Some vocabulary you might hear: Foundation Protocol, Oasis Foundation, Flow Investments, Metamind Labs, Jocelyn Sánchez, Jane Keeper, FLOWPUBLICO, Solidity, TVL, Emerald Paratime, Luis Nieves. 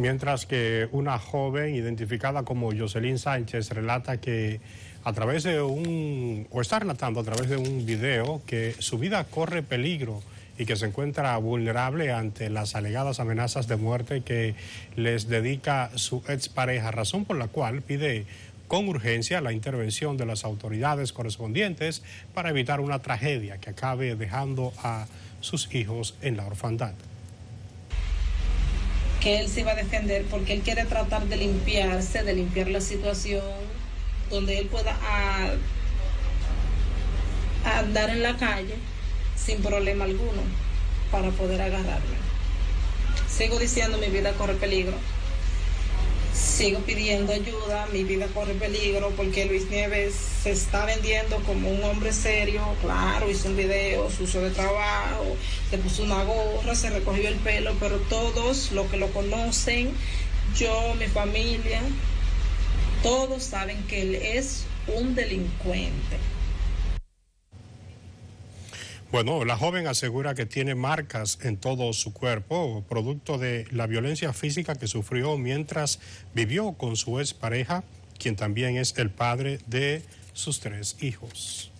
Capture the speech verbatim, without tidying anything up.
mientras que una joven identificada como Jocelyn Sánchez relata que a través de un, o está relatando a través de un video, que su vida corre peligro y que se encuentra vulnerable ante las alegadas amenazas de muerte que les dedica su expareja, razón por la cual pide con urgencia la intervención de las autoridades correspondientes para evitar una tragedia que acabe dejando a sus hijos en la orfandad. Que él se iba a defender porque él quiere tratar de limpiarse, de limpiar la situación, donde él pueda a, a andar en la calle sin problema alguno para poder agarrarme. Sigo diciendo, mi vida corre peligro. Sigo pidiendo ayuda, mi vida corre peligro porque Luis Nieves se está vendiendo como un hombre serio. Claro, hizo un video sucio de trabajo, se puso una gorra, se recogió el pelo, pero todos los que lo conocen, yo, mi familia, todos saben que él es un delincuente. Bueno, la joven asegura que tiene marcas en todo su cuerpo, producto de la violencia física que sufrió mientras vivió con su expareja, quien también es el padre de sus tres hijos.